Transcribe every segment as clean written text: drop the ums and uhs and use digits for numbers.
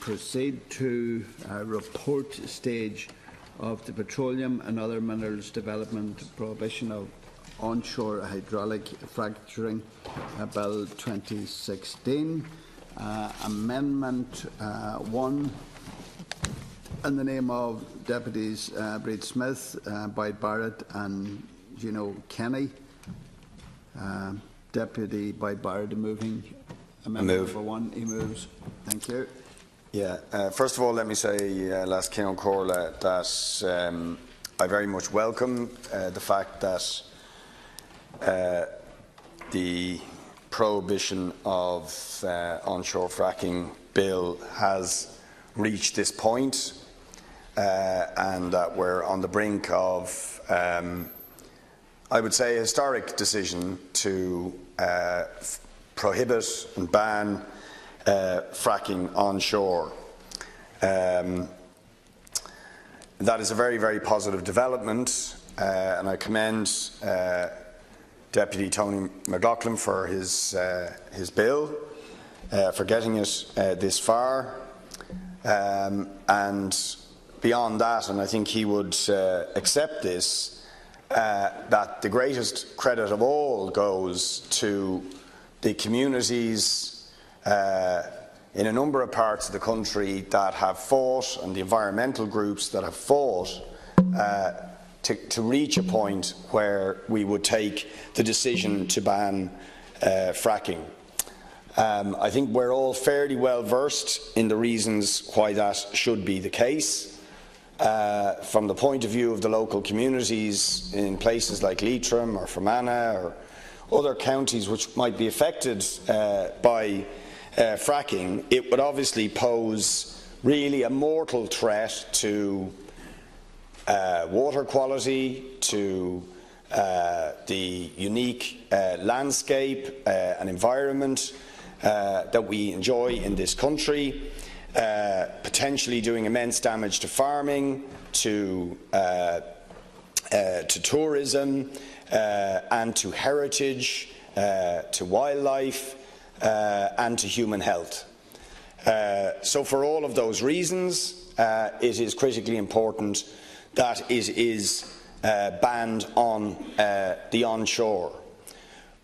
proceed to report stage of the Petroleum and Other Minerals Development Prohibition of Onshore Hydraulic Fracturing Bill 2016. Amendment 1 in the name of Deputies Bríd Smith, Boyd Barrett and Gino Kenny. Deputy Boyd Barrett moving amendment number 1. He moves. Thank you. Yeah. First of all, let me say, Leas-Cheann Comhairle, that I very much welcome the fact that the prohibition of onshore fracking bill has reached this point, and that we're on the brink of, I would say, a historic decision to prohibit and ban fracking onshore. That is a very, very positive development, and I commend Deputy Tony McLoughlin for his bill, for getting it this far. And beyond that, and I think he would accept this, that the greatest credit of all goes to the communities in a number of parts of the country that have fought, and the environmental groups that have fought to reach a point where we would take the decision to ban fracking. I think we're all fairly well versed in the reasons why that should be the case. From the point of view of the local communities in places like Leitrim or Fermanagh or other counties which might be affected by fracking, it would obviously pose really a mortal threat to water quality, to the unique landscape and environment that we enjoy in this country, potentially doing immense damage to farming, to tourism, and to heritage, to wildlife, and to human health. So for all of those reasons, it is critically important that it is banned on the onshore.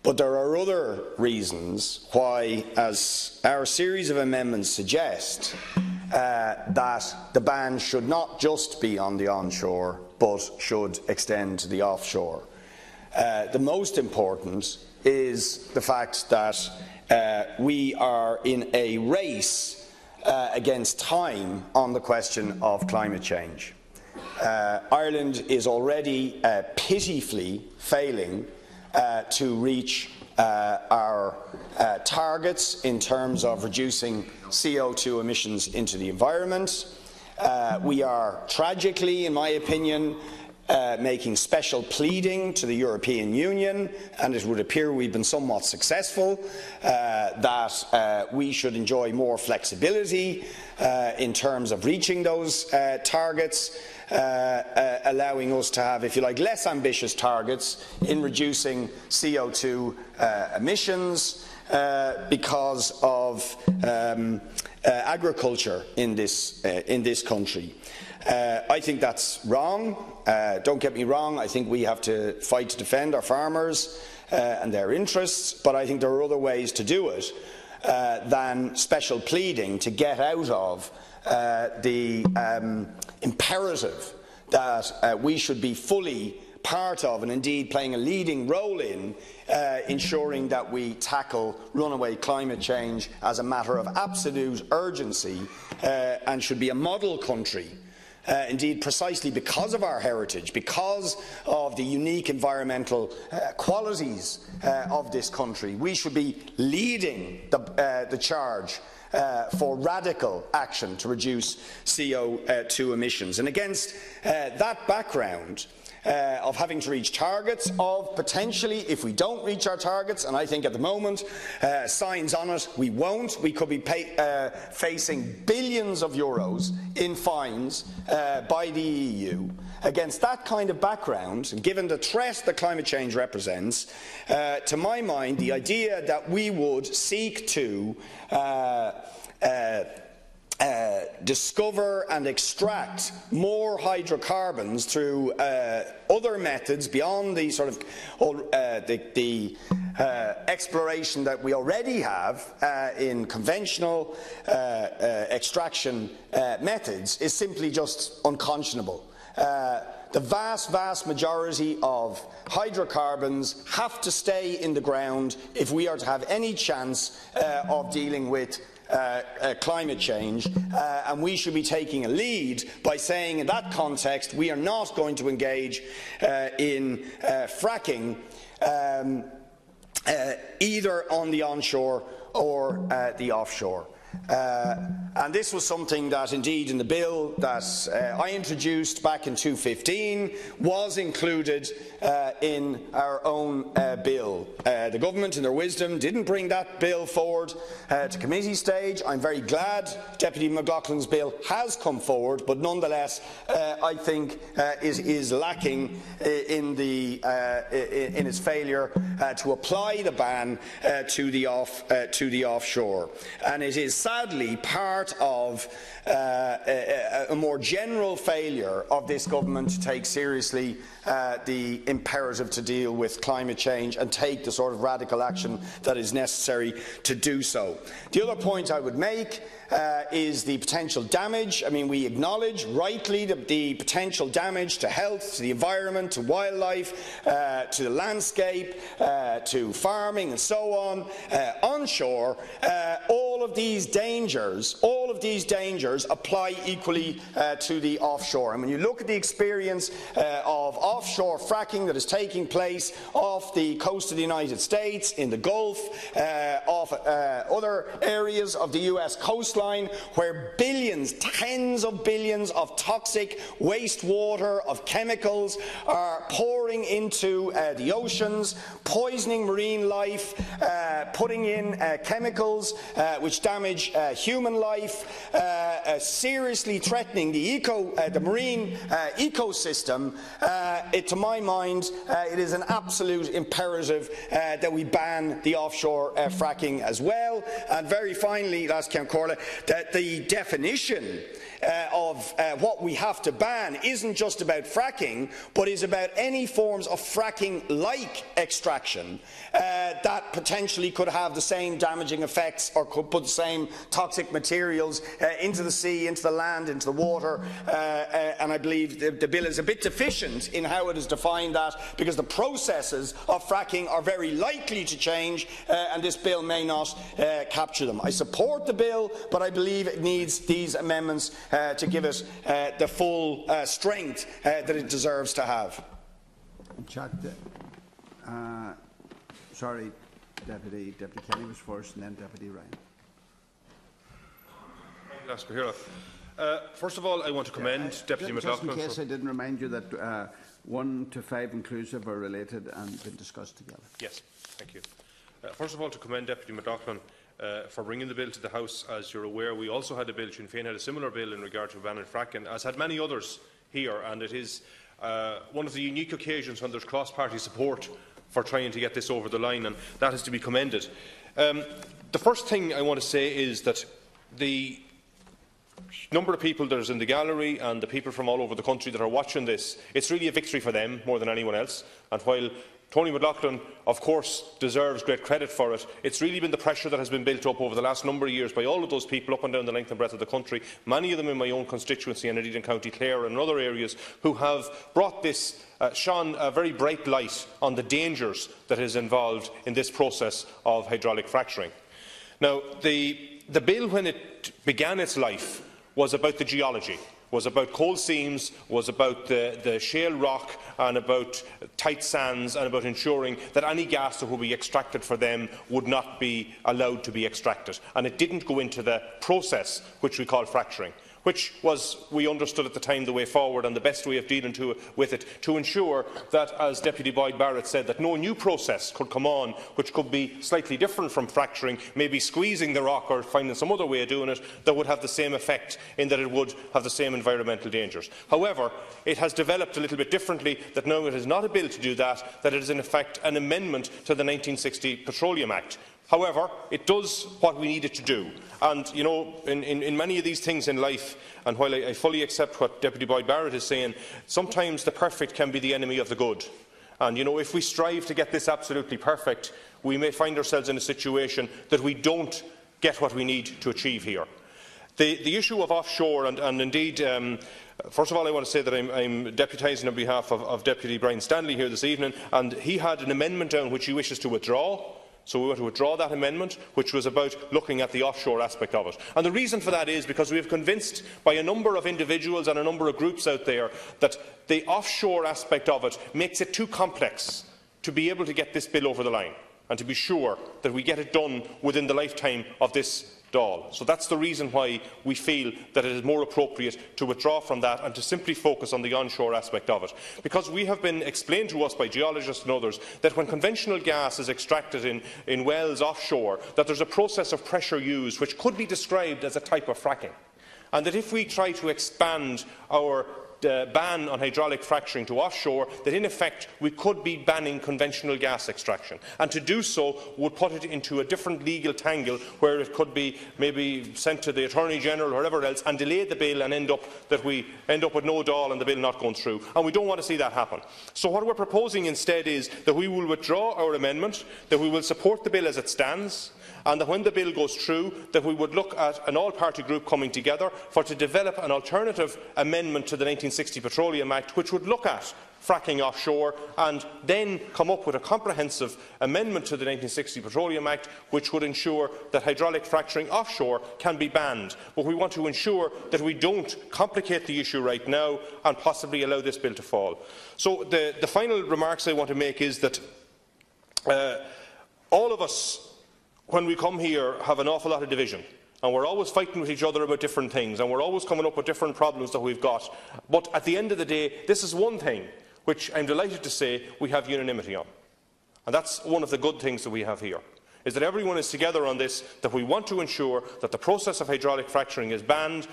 But there are other reasons why, as our series of amendments suggest, that the ban should not just be on the onshore, but should extend to the offshore. The most important is the fact that we are in a race against time on the question of climate change. Ireland is already pitifully failing to reach our targets in terms of reducing CO2 emissions into the environment. We are tragically, in my opinion, making special pleading to the European Union, and it would appear we've been somewhat successful, that we should enjoy more flexibility in terms of reaching those targets, allowing us to have, if you like, less ambitious targets in reducing CO2 emissions because of agriculture in this country. I think that's wrong. Don't get me wrong, I think we have to fight to defend our farmers and their interests, but I think there are other ways to do it than special pleading to get out of the imperative that we should be fully part of, and indeed playing a leading role in, ensuring that we tackle runaway climate change as a matter of absolute urgency, and should be a model country. Indeed, precisely because of our heritage, because of the unique environmental qualities of this country, we should be leading the charge for radical action to reduce CO2 emissions. And against that background of having to reach targets, of potentially, if we don't reach our targets, and I think at the moment, signs on it, we won't, we could be facing billions of euros in fines by the EU. Against that kind of background, and given the threat that climate change represents, to my mind, the idea that we would seek to discover and extract more hydrocarbons through other methods beyond the sort of exploration that we already have in conventional extraction methods is simply just unconscionable. The vast, vast majority of hydrocarbons have to stay in the ground if we are to have any chance of dealing with climate change, and we should be taking a lead by saying in that context we are not going to engage in fracking either on the onshore or the offshore. And this was something that indeed in the bill that I introduced back in 2015 was included in our own bill. The government in their wisdom didn't bring that bill forward to committee stage. I'm very glad Deputy McLaughlin's bill has come forward, but nonetheless I think is lacking in its failure to apply the ban to the offshore. And it is sadly part of a more general failure of this government to take seriously the imperative to deal with climate change and take the sort of radical action that is necessary to do so. The other point I would make is the potential damage. I mean, we acknowledge rightly the potential damage to health, to the environment, to wildlife, to the landscape, to farming and so on, onshore. All of these dangers apply equally to the offshore. And when you look at the experience of offshore fracking that is taking place off the coast of the United States, in the Gulf, off other areas of the US coastline, where billions, tens of billions of toxic wastewater, of chemicals are pouring into the oceans, poisoning marine life, putting in chemicals which damage human life, seriously threatening the marine ecosystem, to my mind, it is an absolute imperative that we ban the offshore fracking as well. And very finally, Leas-Cheann Comhairle, that the definition of what we have to ban isn't just about fracking, but is about any forms of fracking-like extraction that potentially could have the same damaging effects or could put the same toxic materials into the sea, into the land, into the water, and I believe the bill is a bit deficient in how it has defined that, because the processes of fracking are very likely to change, and this bill may not capture them. I support the bill, but I believe it needs these amendments to give it the full strength that it deserves to have. Sorry, Deputy Kenny was first, and then Deputy Ryan. First of all, I want to commend Deputy McLaughlin. Just in case I didn't remind you that 1 to 5 inclusive are related and been discussed together. Yes, thank you. First of all, to commend Deputy McLaughlin for bringing the bill to the House. As you're aware, we also had a bill, Sinn Féin had a similar bill in regard to banning fracking, as had many others here, and it is one of the unique occasions when there's cross-party support for trying to get this over the line, and that is to be commended. The first thing I want to say is that the number of people that is in the gallery and the people from all over the country that are watching this, it's really a victory for them more than anyone else. And while Tony McLoughlin, of course, deserves great credit for it, it's really been the pressure that has been built up over the last number of years by all of those people up and down the length and breadth of the country, many of them in my own constituency and indeed in County Clare and other areas, who have brought this, shone a very bright light on the dangers that is involved in this process of hydraulic fracturing. Now, the bill, when it began its life, was about the geology, was about coal seams, was about the shale rock and about tight sands and about ensuring that any gas that would be extracted for them would not be allowed to be extracted. And it didn't go into the process which we call fracturing, which was, we understood at the time, the way forward and the best way of dealing with it, to ensure that, as Deputy Boyd Barrett said, that no new process could come on which could be slightly different from fracturing, maybe squeezing the rock or finding some other way of doing it that would have the same effect in that it would have the same environmental dangers. However, it has developed a little bit differently, that now it is not a bill to do that, that it is in effect an amendment to the 1960 Petroleum Act, However, it does what we need it to do. And, you know, in many of these things in life, and while I fully accept what Deputy Boyd Barrett is saying, sometimes the perfect can be the enemy of the good. And, you know, if we strive to get this absolutely perfect, we may find ourselves in a situation that we don't get what we need to achieve here. The issue of offshore, and indeed, first of all, I want to say that I'm deputising on behalf of Deputy Brian Stanley here this evening, and he had an amendment down which he wishes to withdraw. So we want to withdraw that amendment, which was about looking at the offshore aspect of it. And the reason for that is because we are convinced by a number of individuals and a number of groups out there that the offshore aspect of it makes it too complex to be able to get this bill over the line and to be sure that we get it done within the lifetime of this Dáil. So that's the reason why we feel that it is more appropriate to withdraw from that and to simply focus on the onshore aspect of it. Because we have been explained to us by geologists and others that when conventional gas is extracted in wells offshore, that there's a process of pressure used which could be described as a type of fracking. And that if we try to expand our ban on hydraulic fracturing to offshore, that in effect we could be banning conventional gas extraction. And to do so would put it into a different legal tangle where it could be maybe sent to the Attorney General or wherever else and delay the bill and we end up with no Dáil and the bill not going through. And we don't want to see that happen. So what we're proposing instead is that we will withdraw our amendment, that we will support the bill as it stands, and that when the bill goes through, that we would look at an all-party group coming together to develop an alternative amendment to the 1960 Petroleum Act, which would look at fracking offshore and then come up with a comprehensive amendment to the 1960 Petroleum Act, which would ensure that hydraulic fracturing offshore can be banned. But we want to ensure that we don't complicate the issue right now and possibly allow this bill to fall. So the final remarks I want to make is that all of us, when we come here, have an awful lot of division, and we're always fighting with each other about different things, and we're always coming up with different problems that we've got. But at the end of the day, this is one thing which I'm delighted to say we have unanimity on, and that's one of the good things that we have here, is that everyone is together on this, that we want to ensure that the process of hydraulic fracturing is banned,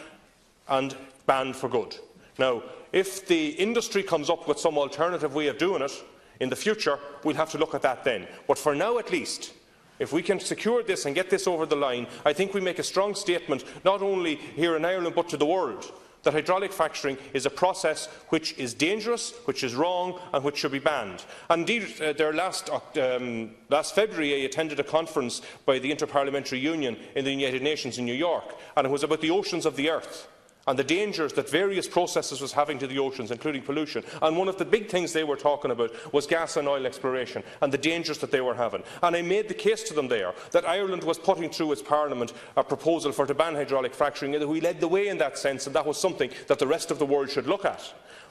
and banned for good. Now, if the industry comes up with some alternative way of doing it in the future, we'll have to look at that then. But for now at least, if we can secure this and get this over the line, I think we make a strong statement, not only here in Ireland but to the world, that hydraulic fracturing is a process which is dangerous, which is wrong and which should be banned. Indeed, last February I attended a conference by the Inter-Parliamentary Union in the United Nations in New York, and it was about the oceans of the earth and the dangers that various processes was having to the oceans, including pollution. And one of the big things they were talking about was gas and oil exploration and the dangers that they were having. And I made the case to them there that Ireland was putting through its Parliament a proposal to ban hydraulic fracturing, and that we led the way in that sense, and that was something that the rest of the world should look at.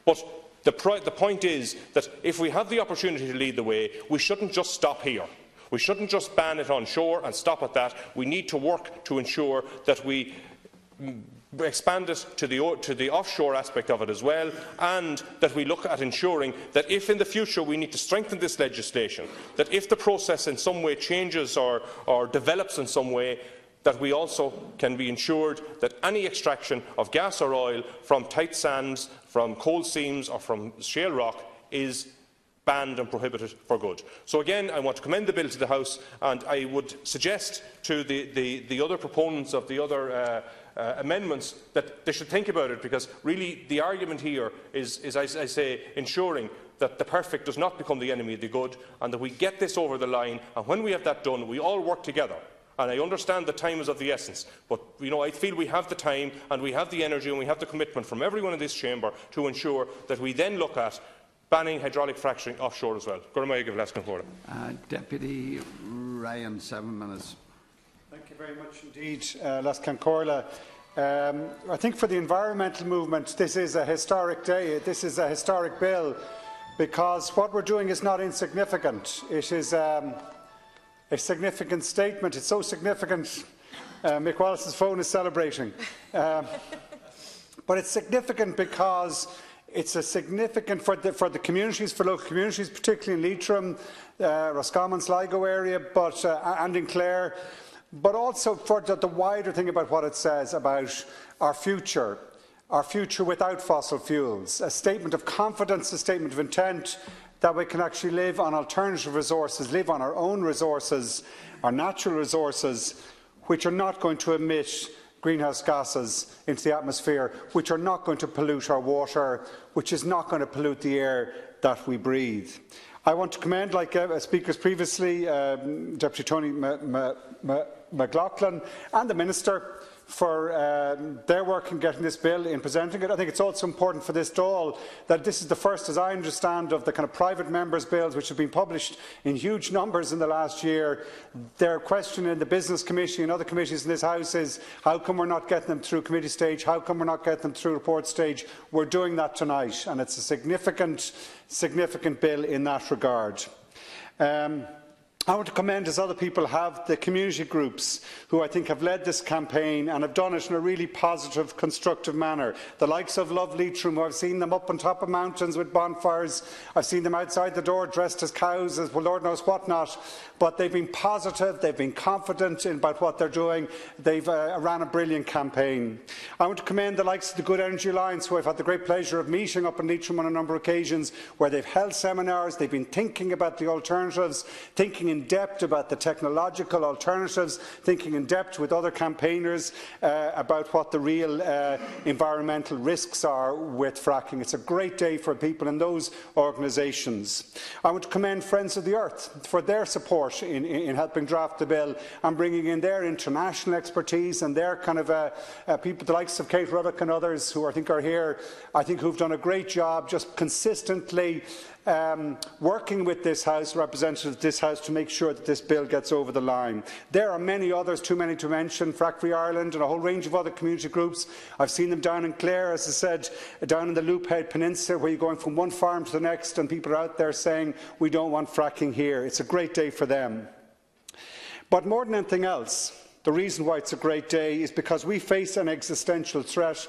But the point is that if we have the opportunity to lead the way, we shouldn't just stop here. We shouldn't just ban it on shore and stop at that. We need to work to ensure that we expand it to the offshore aspect of it as well, and that we look at ensuring that if in the future we need to strengthen this legislation, that if the process in some way changes or develops in some way, that we also can be ensured that any extraction of gas or oil from tight sands, from coal seams or from shale rock is banned and prohibited for good. So again, I want to commend the bill to the House, and I would suggest to the other proponents of the other amendments that they should think about it, because really the argument here is as I say, ensuring that the perfect does not become the enemy of the good, and that we get this over the line, and when we have that done, we all work together. And I understand that time is of the essence, but you know, I feel we have the time and we have the energy and we have the commitment from everyone in this chamber to ensure that we then look at banning hydraulic fracturing offshore as well. Deputy Ryan, 7 minutes. Thank you very much indeed, Leas-Cheann Comhairle. I think for the environmental movement, this is a historic day. This is a historic bill, because what we're doing is not insignificant. It is a significant statement. It's so significant, Mick Wallace's phone is celebrating. But it's significant because it's a significant for the communities, for local communities, particularly in Leitrim, Roscommon, Sligo area, but and in Clare. But also for the wider thing about what it says about our future without fossil fuels, a statement of confidence, a statement of intent that we can actually live on alternative resources, live on our own resources, our natural resources, which are not going to emit greenhouse gases into the atmosphere, which are not going to pollute our water, which is not going to pollute the air that we breathe. I want to commend, like speakers previously, Deputy Tony McLoughlin and the Minister for their work in getting this bill, in presenting it. I think it's also important for this stall that this is the first, as I understand, of the kind of private members' bills which have been published in huge numbers in the last year. Their question in the Business Committee and other committees in this House is, how come we're not getting them through committee stage? How come we're not getting them through report stage? We're doing that tonight, and it's a significant, significant bill in that regard. I want to commend, as other people have, the community groups who I think have led this campaign and have done it in a really positive, constructive manner. The likes of Love Leitrim, who I've seen them up on top of mountains with bonfires. I've seen them outside the door dressed as cows, as well, Lord knows what not. But they've been positive, they've been confident about what they're doing. They've ran a brilliant campaign. I want to commend the likes of the Good Energy Alliance, who I've had the great pleasure of meeting up in Leitrim on a number of occasions, where they've held seminars, they've been thinking about the alternatives, thinking in depth about the technological alternatives, thinking in depth with other campaigners about what the real environmental risks are with fracking. It's a great day for people in those organisations. I want to commend Friends of the Earth for their support in helping draft the bill and bringing in their international expertise and their kind of people, the likes of Kate Ruddock and others who I think are here, I think who've done a great job just consistently working with this House, representatives of this House, to make sure that this bill gets over the line. There are many others, too many to mention, Frack Free Ireland and a whole range of other community groups. I've seen them down in Clare, as I said, down in the Loophead Peninsula, where you're going from one farm to the next and people are out there saying, we don't want fracking here. It's a great day for them. But more than anything else, the reason why it's a great day is because we face an existential threat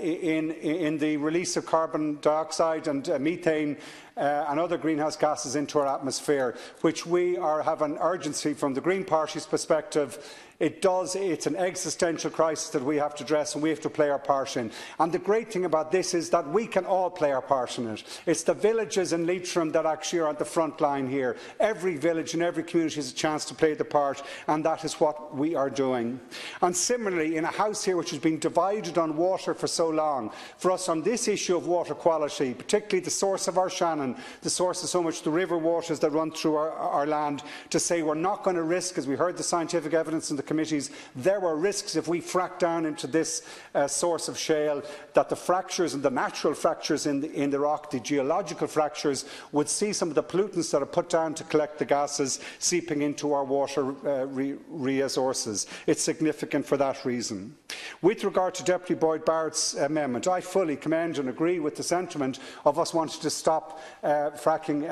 in the release of carbon dioxide and methane and other greenhouse gases into our atmosphere, which we have an urgency from the Green Party's perspective. It's an existential crisis that we have to address, and we have to play our part in. And the great thing about this is that we can all play our part in it. It's the villages in Leitrim that actually are on the front line here. Every village and every community has a chance to play the part, and that is what we are doing. And similarly, in a House here which has been divided on water for so long, for us on this issue of water quality, particularly the source of our Shannon, the source of so much the river waters that run through our land, to say we're not going to risk, as we heard the scientific evidence in the committees, there were risks if we frack down into this source of shale, that the fractures and the natural fractures in the rock, the geological fractures, would see some of the pollutants that are put down to collect the gases seeping into our water resources. It's significant for that reason. With regard to Deputy Boyd Barrett's amendment, I fully commend and agree with the sentiment of us wanting to stop fracking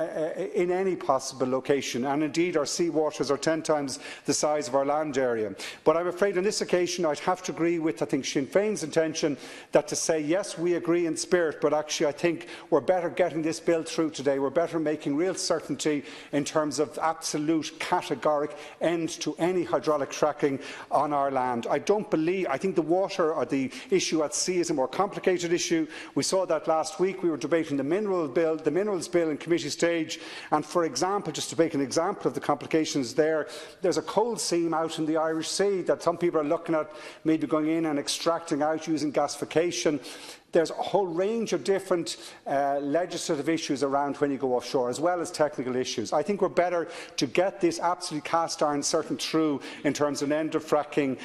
in any possible location, and indeed our sea waters are 10 times the size of our land area. But I'm afraid on this occasion I'd have to agree with, I think, Sinn Féin's intention that to say, yes, we agree in spirit, but actually I think we're better getting this bill through today. We're better making real certainty in terms of absolute categoric end to any hydraulic fracking on our land. I think the water or the issue at sea is a more complicated issue. We saw that last week. We were debating the minerals bill in committee stage. And for example, just to make an example of the complications there, there's a coal seam out in the Irish Sea that some people are looking at maybe going in and extracting out using gasification. There's a whole range of different legislative issues around when you go offshore, as well as technical issues. I think we're better to get this absolutely cast-iron certain through in terms of an end of fracking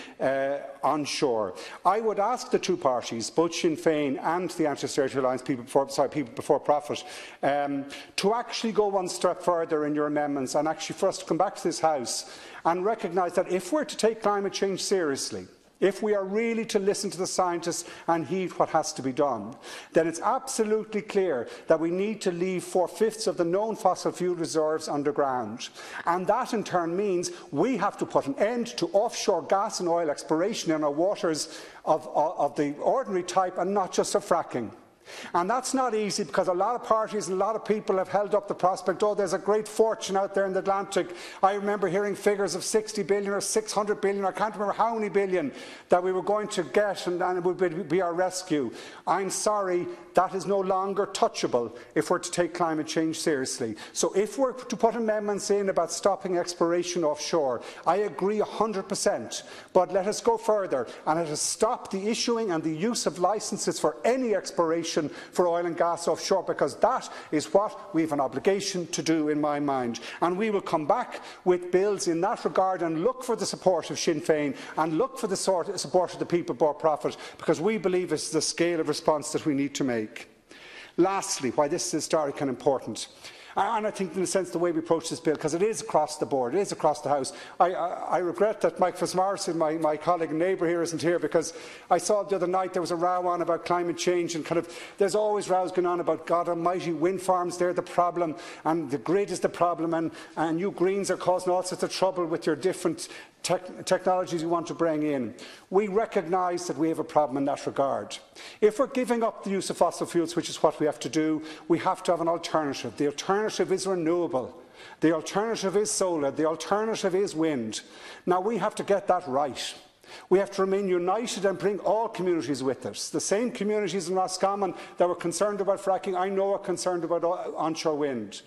onshore. I would ask the two parties, both Sinn Féin and the Anti-Austerity Alliance, People Before Profit, to actually go one step further in your amendments and actually for us to come back to this House and recognise that if we're to take climate change seriously, if we are really to listen to the scientists and heed what has to be done, then it's absolutely clear that we need to leave 4/5 of the known fossil fuel reserves underground. And that in turn means we have to put an end to offshore gas and oil exploration in our waters of the ordinary type and not just of fracking. And that's not easy, because a lot of parties and a lot of people have held up the prospect, oh, there's a great fortune out there in the Atlantic. I remember hearing figures of 60 billion or 600 billion, I can't remember how many billion, that we were going to get, and it would be our rescue. I'm sorry, that is no longer touchable if we're to take climate change seriously. So if we're to put amendments in about stopping exploration offshore, I agree 100%, but let us go further, and let us stop the issuing and the use of licenses for any exploration for oil and gas offshore, because that is what we have an obligation to do, in my mind. And we will come back with bills in that regard and look for the support of Sinn Féin and look for the support of the people for profit, because we believe it's the scale of response that we need to make. Lastly, why this is historic and important. And I think, in a sense, the way we approach this bill, because it is across the board, it is across the House. I regret that Mike Fitzmaurice, my colleague and neighbour here, isn't here, because I saw the other night there was a row on about climate change, and kind of there's always rows going on about, God almighty, wind farms, they're the problem, and the grid is the problem, and you Greens are causing all sorts of trouble with your different technologies you want to bring in. We recognise that we have a problem in that regard. If we're giving up the use of fossil fuels, which is what we have to do, we have to have an alternative. The alternative is renewable. The alternative is solar. The alternative is wind. Now, we have to get that right. We have to remain united and bring all communities with us. The same communities in Roscommon that were concerned about fracking, I know are concerned about onshore wind.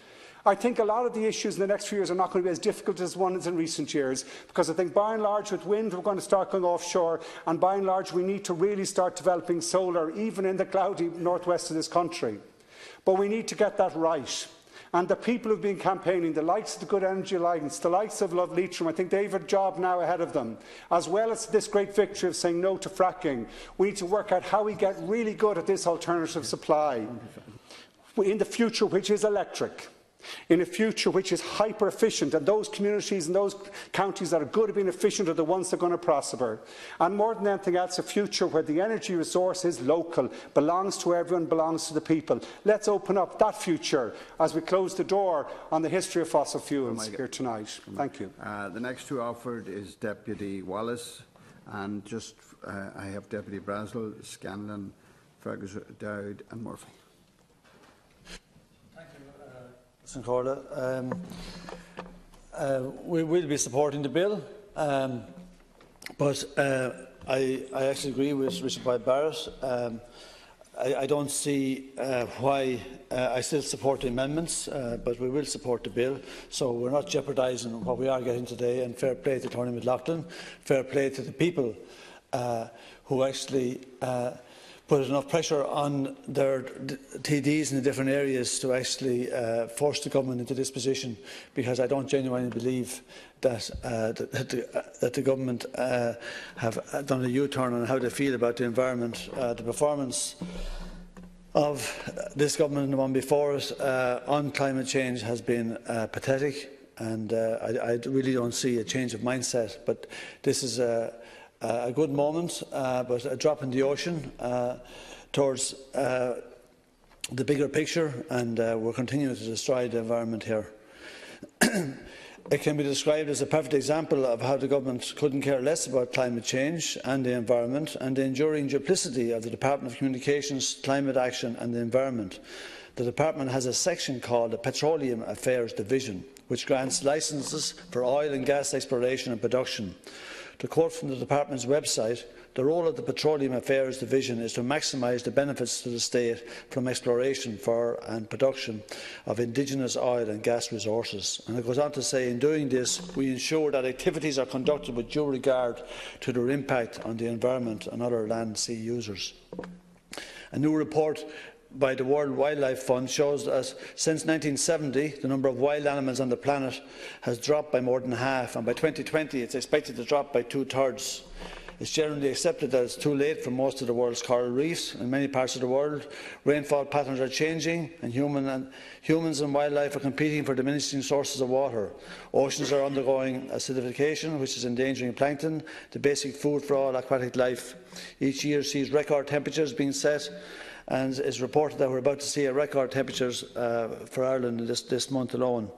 I think a lot of the issues in the next few years are not going to be as difficult as ones in recent years, because I think by and large with wind we're going to start going offshore, and by and large we need to really start developing solar, even in the cloudy northwest of this country. But we need to get that right. And the people who have been campaigning, the likes of the Good Energy Alliance, the likes of Love Leitrim, I think they have a job now ahead of them. As well as this great victory of saying no to fracking, we need to work out how we get really good at this alternative supply in the future, which is electric. In a future which is hyper-efficient, and those communities and those counties that are good at being efficient are the ones that are going to prosper. And more than anything else, a future where the energy resource is local, belongs to everyone, belongs to the people. Let's open up that future as we close the door on the history of fossil fuels here tonight. Thank you. The next two offered is Deputy Wallace, and just I have Deputy Brazel, Scanlon, Ferguson, Dowd and Murphy. We will be supporting the bill, but I actually agree with Richard Boyd Barrett. I don't see why I still support the amendments, but we will support the bill, so we're not jeopardising what we are getting today. And fair play to Tony McLoughlin, fair play to the people who actually put enough pressure on their TDs in the different areas to actually force the government into this position, because I don't genuinely believe that, that the government have done a U-turn on how they feel about the environment. The performance of this government and the one before us on climate change has been pathetic, and I really don't see a change of mindset. But this is a good moment, but a drop in the ocean towards the bigger picture, and we're continuing to destroy the environment here. It can be described as a perfect example of how the government couldn't care less about climate change and the environment, and the enduring duplicity of the Department of Communications, Climate Action and the Environment. The department has a section called the Petroleum Affairs Division, which grants licenses for oil and gas exploration and production. To quote from the Department's website, the role of the Petroleum Affairs Division is to maximise the benefits to the state from exploration for and production of indigenous oil and gas resources. And it goes on to say, in doing this, we ensure that activities are conducted with due regard to their impact on the environment and other land sea users. A new report by the World Wildlife Fund shows that since 1970 the number of wild animals on the planet has dropped by more than half, and by 2020 it's expected to drop by 2/3. It's generally accepted that it's too late for most of the world's coral reefs. In many parts of the world, rainfall patterns are changing, and humans and wildlife are competing for diminishing sources of water. Oceans are undergoing acidification, which is endangering plankton, the basic food for all aquatic life. Each year sees record temperatures being set, and it is reported that we're about to see a record temperatures for Ireland this month alone.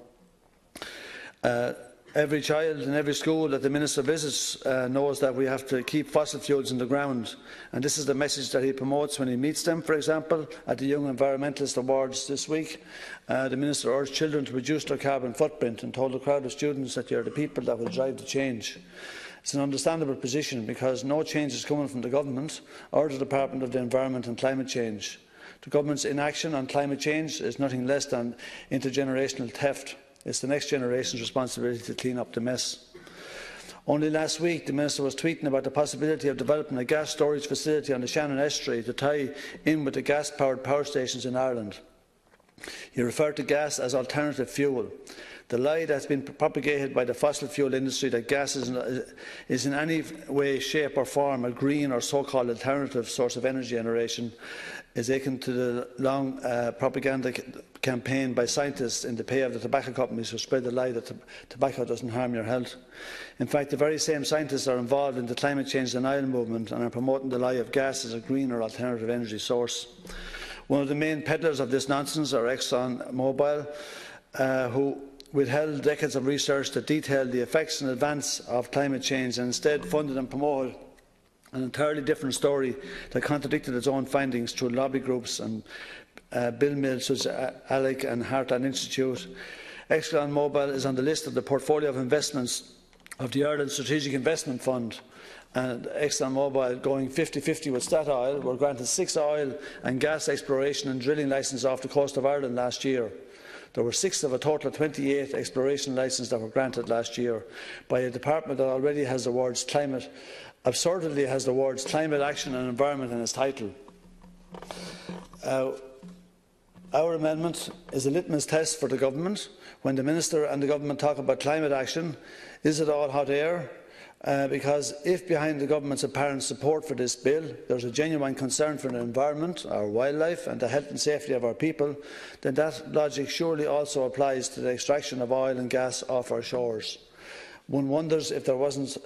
Every child in every school that the Minister visits knows that we have to keep fossil fuels in the ground, and this is the message that he promotes when he meets them. For example, at the Young Environmentalist Awards this week, the Minister urged children to reduce their carbon footprint and told a crowd of students that you are the people that will drive the change. It's an understandable position because no change is coming from the Government or the Department of the Environment and Climate Change. The Government's inaction on climate change is nothing less than intergenerational theft. It's the next generation's responsibility to clean up the mess. Only last week, the Minister was tweeting about the possibility of developing a gas storage facility on the Shannon Estuary to tie in with the gas-powered power stations in Ireland. He referred to gas as alternative fuel. The lie that has been propagated by the fossil fuel industry that gas is in any way, shape or form a green or so-called alternative source of energy generation is akin to the long propaganda campaign by scientists in the pay of the tobacco companies who spread the lie that tobacco doesn't harm your health. In fact, the very same scientists are involved in the climate change denial movement and are promoting the lie of gas as a green or alternative energy source. One of the main peddlers of this nonsense are ExxonMobil, who withheld decades of research that detailed the effects and advance of climate change and instead funded and promoted an entirely different story that contradicted its own findings through lobby groups and bill mills such as ALEC and Heartland Institute. ExxonMobil is on the list of the portfolio of investments of the Ireland Strategic Investment Fund, and ExxonMobil, going 50-50 with Statoil, were granted 6 oil and gas exploration and drilling licences off the coast of Ireland last year. There were 6 of a total of 28 exploration licences that were granted last year by a department that already has the words climate, absurdly has the words climate action and environment in its title. Our amendment is a litmus test for the Government. When the Minister and the Government talk about climate action, is it all hot air? Because if behind the Government's apparent support for this bill there is a genuine concern for the environment, our wildlife and the health and safety of our people, then that logic surely also applies to the extraction of oil and gas off our shores. One wonders if there wasn't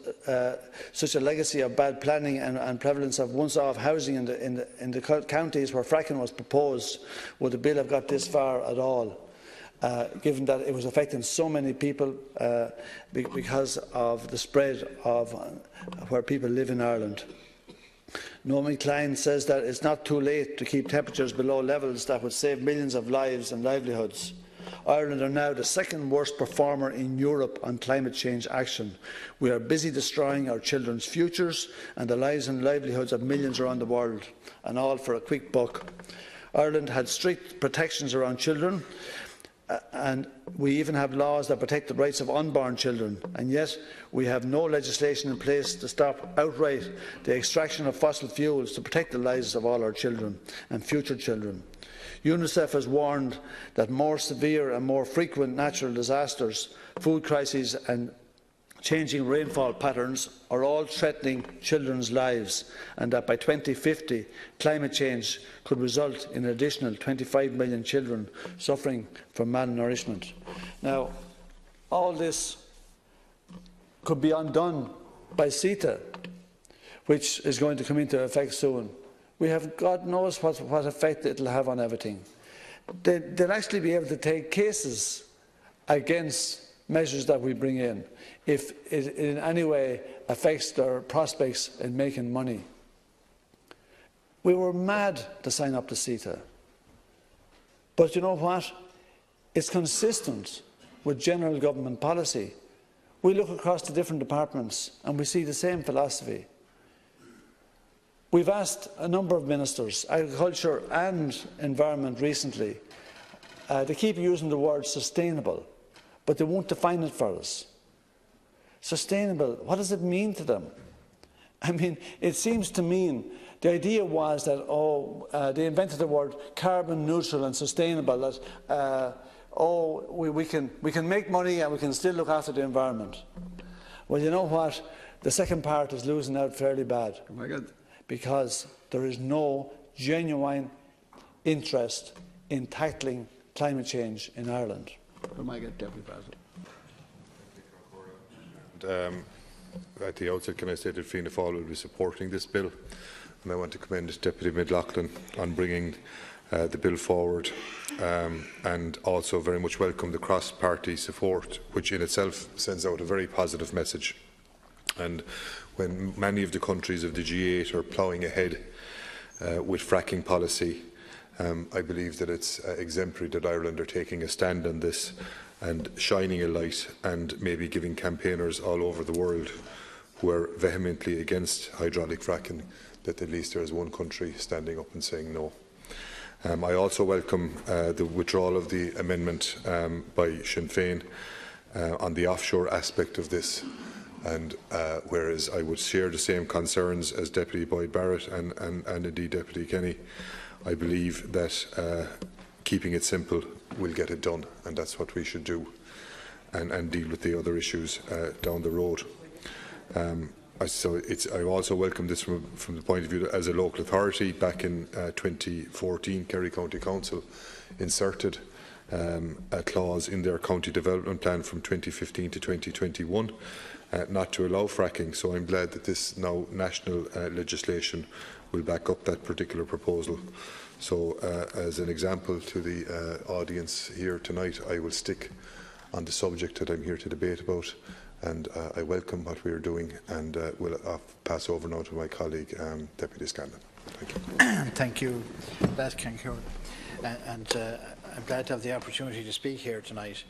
such a legacy of bad planning and prevalence of once-off housing in the counties where fracking was proposed, would the bill have got this far at all, given that it was affecting so many people because of the spread of where people live in Ireland. Naomi Klein says that it's not too late to keep temperatures below levels that would save millions of lives and livelihoods. Ireland are now the second worst performer in Europe on climate change action. We are busy destroying our children's futures and the lives and livelihoods of millions around the world, and all for a quick buck. Ireland had strict protections around children, and we even have laws that protect the rights of unborn children, and yet we have no legislation in place to stop outright the extraction of fossil fuels to protect the lives of all our children and future children. UNICEF has warned that more severe and more frequent natural disasters, food crises and changing rainfall patterns are all threatening children's lives, and that by 2050 climate change could result in an additional 25 million children suffering from malnourishment. Now, all this could be undone by CETA, which is going to come into effect soon. We have God knows what effect it will have on everything. They'll actually be able to take cases against measures that we bring in if it in any way affects their prospects in making money. We were mad to sign up to CETA. But you know what? It's consistent with general government policy. We look across the different departments and we see the same philosophy. We've asked a number of ministers, agriculture and environment recently, they keep using the word sustainable, but they won't define it for us. Sustainable, what does it mean to them? I mean, it seems to mean, the idea was that, they invented the word carbon neutral and sustainable, that, we can make money and we can still look after the environment. Well, you know what? The second part is losing out fairly bad. Oh my God. Because there is no genuine interest in tackling climate change in Ireland. At the outset, can I say that Fianna Fáil will be supporting this bill, and I want to commend Deputy McLoughlin on bringing the bill forward, and also very much welcome the cross-party support, which in itself sends out a very positive message. And when many of the countries of the G8 are ploughing ahead with fracking policy, I believe that it's exemplary that Ireland are taking a stand on this and shining a light, and maybe giving campaigners all over the world who are vehemently against hydraulic fracking that at least there is one country standing up and saying no. I also welcome the withdrawal of the amendment by Sinn Féin on the offshore aspect of this, and whereas I would share the same concerns as Deputy Boyd Barrett and indeed Deputy Kenny, I believe that keeping it simple will get it done, and that's what we should do, and deal with the other issues down the road. I also welcome this from the point of view that as a local authority, back in 2014, Kerry County Council inserted a clause in their county development plan from 2015 to 2021 not to allow fracking, so I'm glad that this now national legislation will back up that particular proposal. So as an example to the audience here tonight, I will stick on the subject that I'm here to debate about, and I welcome what we are doing, and will pass over now to my colleague, Deputy Scanlon. Thank you. Thank you. That can go. And I'm glad to have the opportunity to speak here tonight,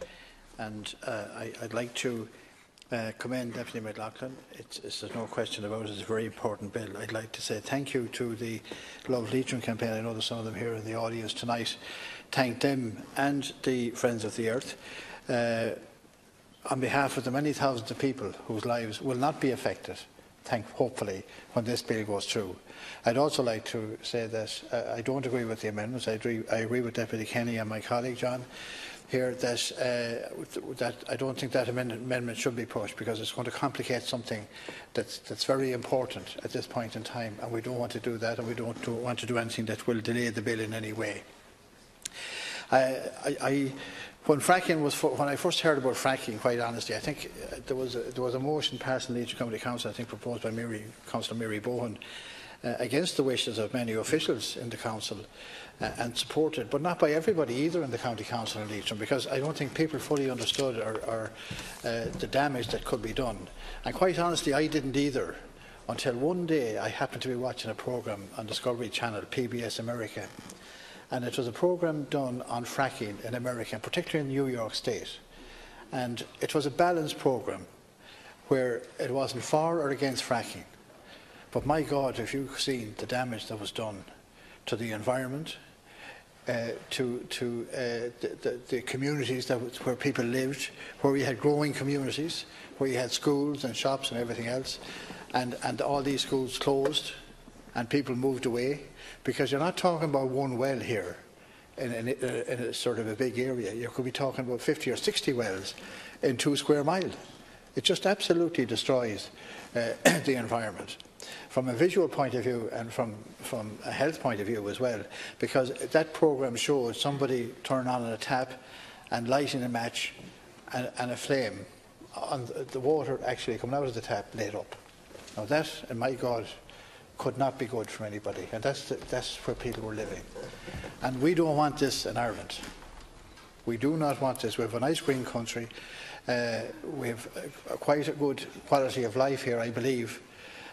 and I'd like to commend Deputy McLoughlin. There's no question about it, it's a very important bill. I'd like to say thank you to the Love Leitrim campaign. I know there's some of them here in the audience tonight. Thank them and the Friends of the Earth on behalf of the many thousands of people whose lives will not be affected, hopefully, when this bill goes through. I'd also like to say that I don't agree with the amendments. I agree with Deputy Kenny and my colleague John here that, I don't think that amendment should be pushed, because it's going to complicate something that's very important at this point in time, and we don't want to do that, and we don't want to do anything that will delay the bill in any way. When I first heard about fracking, quite honestly, I think there was a motion passed in the Leitrim County Council, I think proposed by Councillor Mary Bohan, against the wishes of many officials in the council, and supported, but not by everybody either in the County Council in Leitrim, because I don't think people fully understood or the damage that could be done. And quite honestly, I didn't either, until one day I happened to be watching a programme on Discovery Channel, PBS America. And it was a programme done on fracking in America, and particularly in New York State. And it was a balanced programme where it wasn't for or against fracking. But my God, if you've seen the damage that was done to the environment, to the communities where people lived, where we had growing communities, where you had schools and shops and everything else, and all these schools closed and people moved away. Because you're not talking about one well here in a sort of a big area. You could be talking about 50 or 60 wells in 2 square mile. It just absolutely destroys the environment from a visual point of view and from a health point of view as well, because that programme showed somebody turn on a tap and lighting a match and a flame, and the water actually coming out of the tap lit up. Now that, and my God, could not be good for anybody, and that's where people were living. And we don't want this in Ireland. We do not want this. We have a nice green country. We have quite a good quality of life here, I believe,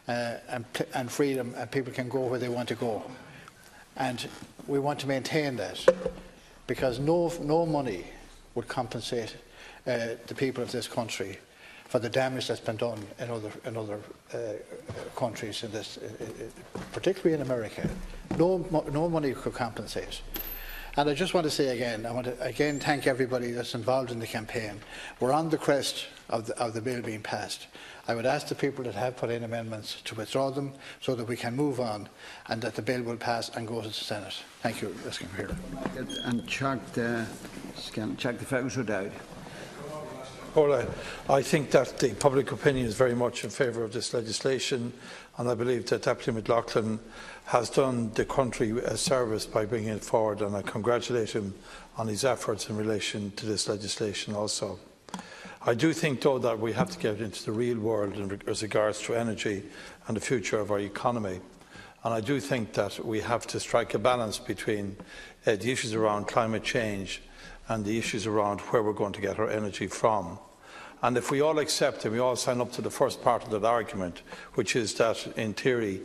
and freedom, and people can go where they want to go. And we want to maintain that, because no money would compensate the people of this country for the damage that's been done in other countries, in this, particularly in America. No money could compensate. And I just want to say again, I want to again thank everybody that's involved in the campaign. We're on the crest of the bill being passed. I would ask the people that have put in amendments to withdraw them so that we can move on and that the bill will pass and go to the Senate. Thank you, Mr. Comhairle. And Chuck the Fergus O'Dowd. I think that the public opinion is very much in favour of this legislation, and I believe that Deputy McLoughlin has done the country a service by bringing it forward, and I congratulate him on his efforts in relation to this legislation also. I do think, though, that we have to get into the real world in regards to energy and the future of our economy. And I do think that we have to strike a balance between the issues around climate change and the issues around where we're going to get our energy from. And if we all accept and we all sign up to the first part of that argument, which is that in theory,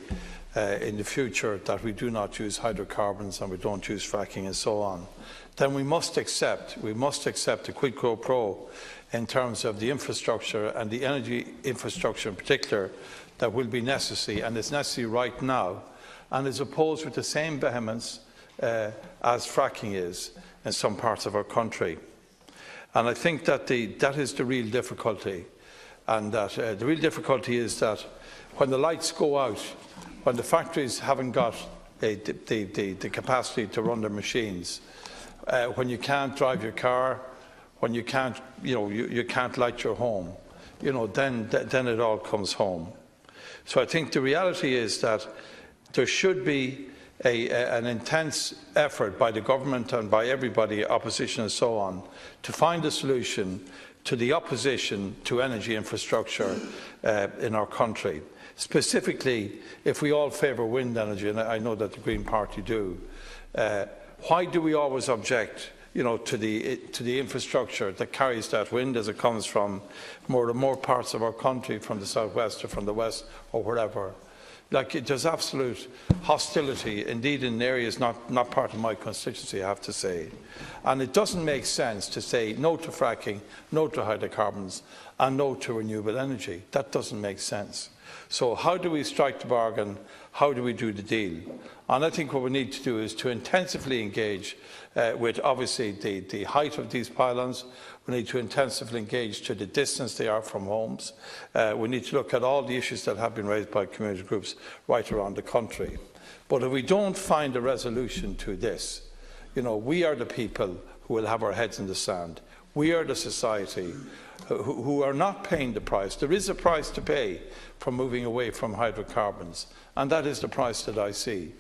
in the future, that we do not use hydrocarbons and we don't use fracking and so on, then we must accept a quid pro quo in terms of the infrastructure and the energy infrastructure in particular that will be necessary, and it's necessary right now, and is opposed with the same vehemence as fracking is in some parts of our country. And I think that that is the real difficulty, and that the real difficulty is that when the lights go out, when the factories haven't got the capacity to run their machines, when you can't drive your car, when you can't, you can't light your home, then it all comes home. So I think the reality is that there should be an intense effort by the government and by everybody, opposition and so on, to find a solution to the opposition to energy infrastructure in our country. Specifically, if we all favour wind energy, and I know that the Green Party do, why do we always object to the infrastructure that carries that wind as it comes from more and more parts of our country, from the southwest or from the west or wherever? There's absolute hostility, indeed in areas not part of my constituency, I have to say. And it doesn't make sense to say no to fracking, no to hydrocarbons and no to renewable energy. That doesn't make sense. So how do we strike the bargain? How do we do the deal? And I think what we need to do is to intensively engage with, obviously, the height of these pylons. We need to intensively engage to the distance they are from homes. We need to look at all the issues that have been raised by community groups right around the country. But if we don't find a resolution to this, we are the people who will have our heads in the sand. We are the society who are not paying the price. There is a price to pay for moving away from hydrocarbons, and that is the price that I see.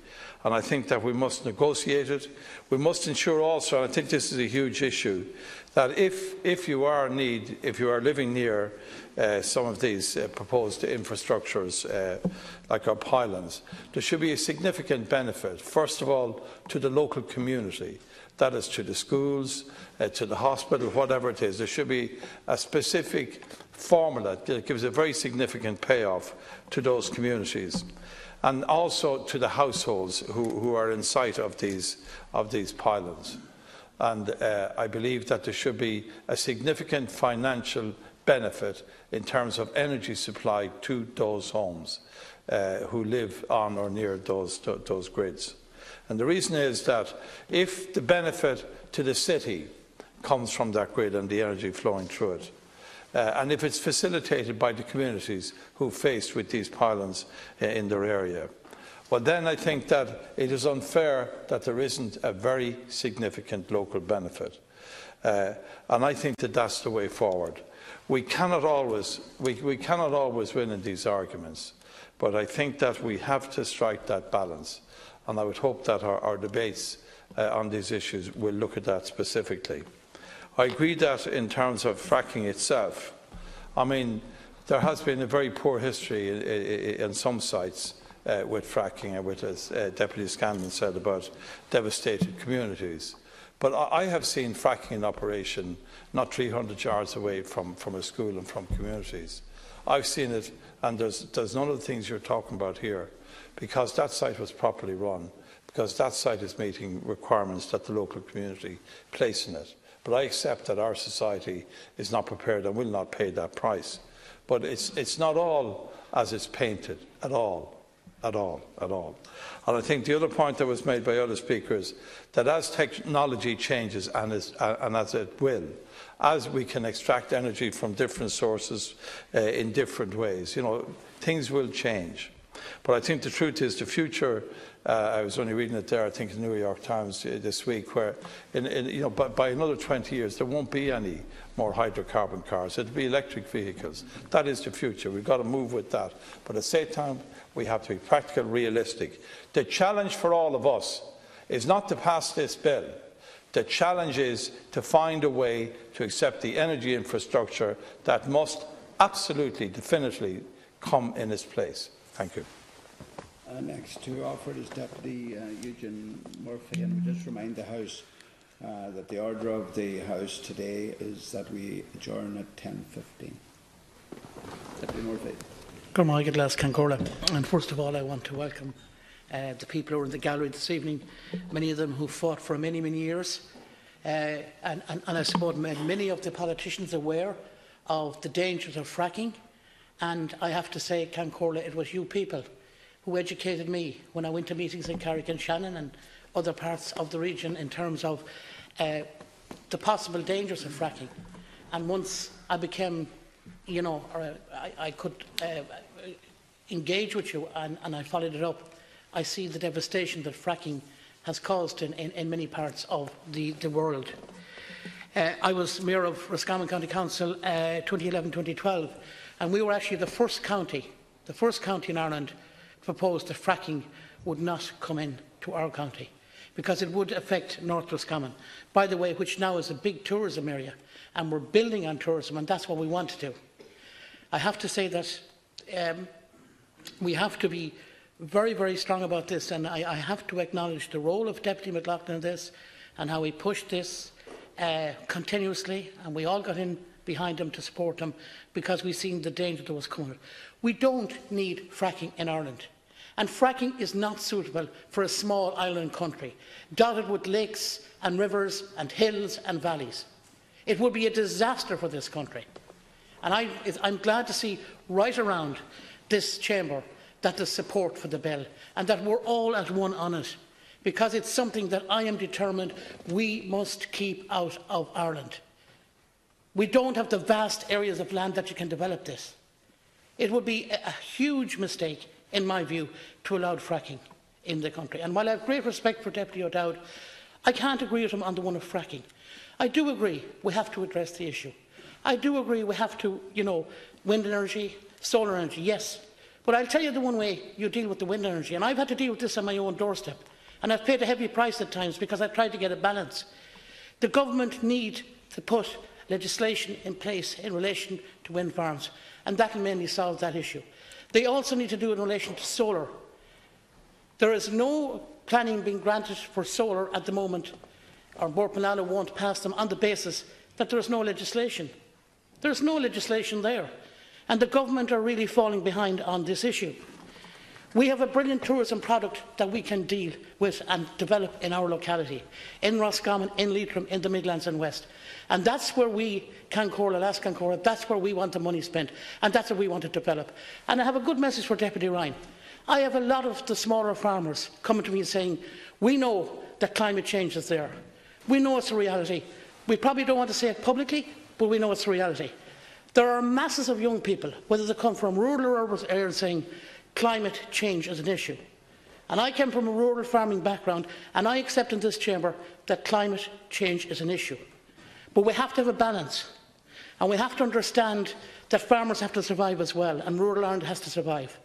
And I think that we must negotiate it. We must ensure also, and I think this is a huge issue, that if you are living near some of these proposed infrastructures, like our pylons, there should be a significant benefit, first of all, to the local community. That is to the schools, to the hospital, whatever it is. There should be a specific formula that gives a very significant payoff to those communities and also to the households who are in sight of these pylons. And I believe that there should be a significant financial benefit in terms of energy supply to those homes who live on or near those grids. And the reason is that if the benefit to the city comes from that grid and the energy flowing through it, and if it's facilitated by the communities who are faced with these pylons in their area, well then I think that it is unfair that there isn't a very significant local benefit. And I think that that's the way forward. We cannot always win in these arguments, but I think that we have to strike that balance. And I would hope that our debates on these issues will look at that specifically. I agree that in terms of fracking itself, I mean, there has been a very poor history in some sites with fracking and with, as Deputy Scanlon said, about devastated communities. But I have seen fracking in operation not 300 yards away from a school and from communities. I've seen it, and there's none of the things you're talking about here, because that site was properly run, because that site is meeting requirements that the local community place in it. But I accept that our society is not prepared and will not pay that price. But it's not all as it's painted, at all, at all, at all. And I think the other point that was made by other speakers, that as technology changes, and as it will, as we can extract energy from different sources in different ways, things will change. But I think the truth is the future, I was only reading it there, I think in the New York Times this week, where by another 20 years there won't be any more hydrocarbon cars, it'll be electric vehicles. That is the future, we've got to move with that. But at the same time, we have to be practical, realistic. The challenge for all of us is not to pass this bill. The challenge is to find a way to accept the energy infrastructure that must absolutely, definitively come in its place. Thank you. next to offer is Deputy Eugene Murphy, and we just remind the House that the order of the House today is that we adjourn at 10:15. Deputy Murphy. Good morning, Leas-Cheann Comhairle, and first of all I want to welcome the people who are in the gallery this evening, many of them who fought for many, many years, and I suppose many of the politicians aware of the dangers of fracking. And I have to say, Comhairle, it was you people who educated me when I went to meetings in Carrick and Shannon and other parts of the region in terms of the possible dangers of fracking. And once I became, you know, or I could engage with you and I followed it up, I see the devastation that fracking has caused in many parts of the world. I was Mayor of Roscommon County Council 2011-2012, and we were actually the first county in Ireland to propose that fracking would not come in to our county, because it would affect North Roscommon, by the way, which now is a big tourism area, and we're building on tourism, and that's what we want to do. I have to say that we have to be very, very strong about this, and I have to acknowledge the role of Deputy McLoughlin in this, and how he pushed this continuously, and we all got in behind him to support him, because we've seen the danger that was coming. We don't need fracking in Ireland. And fracking is not suitable for a small island country, dotted with lakes and rivers and hills and valleys. It would be a disaster for this country. And I'm glad to see right around this chamber that there's support for the bill and that we're all at one on it, because it's something that I am determined we must keep out of Ireland. We don't have the vast areas of land that you can develop this. It would be a huge mistake, in my view, to allow fracking in the country. And while I have great respect for Deputy O'Dowd, I can't agree with him on the one of fracking. I do agree we have to address the issue. I do agree we have to, you know, wind energy, solar energy, yes. But I'll tell you the one way you deal with the wind energy, and I've had to deal with this on my own doorstep, and I've paid a heavy price at times because I've tried to get a balance. The government need to put legislation in place in relation to wind farms, and that will mainly solve that issue. They also need to do in relation to solar. There is no planning being granted for solar at the moment, or Bord Pleanála won't pass them on the basis that there is no legislation. There is no legislation there, and the government are really falling behind on this issue. We have a brilliant tourism product that we can deal with and develop in our locality, in Roscommon, in Leitrim, in the Midlands and West. And that's where we, Comhairle, Leas-Cheann Comhairle, that's where we want the money spent, and that's what we want to develop. And I have a good message for Deputy Ryan. I have a lot of the smaller farmers coming to me and saying, we know that climate change is there. We know it's a reality. We probably don't want to say it publicly, but we know it's a reality. There are masses of young people, whether they come from rural or urban areas, saying climate change is an issue. And I came from a rural farming background, and I accept in this chamber that climate change is an issue. But we have to have a balance, and we have to understand that farmers have to survive as well, and rural Ireland has to survive.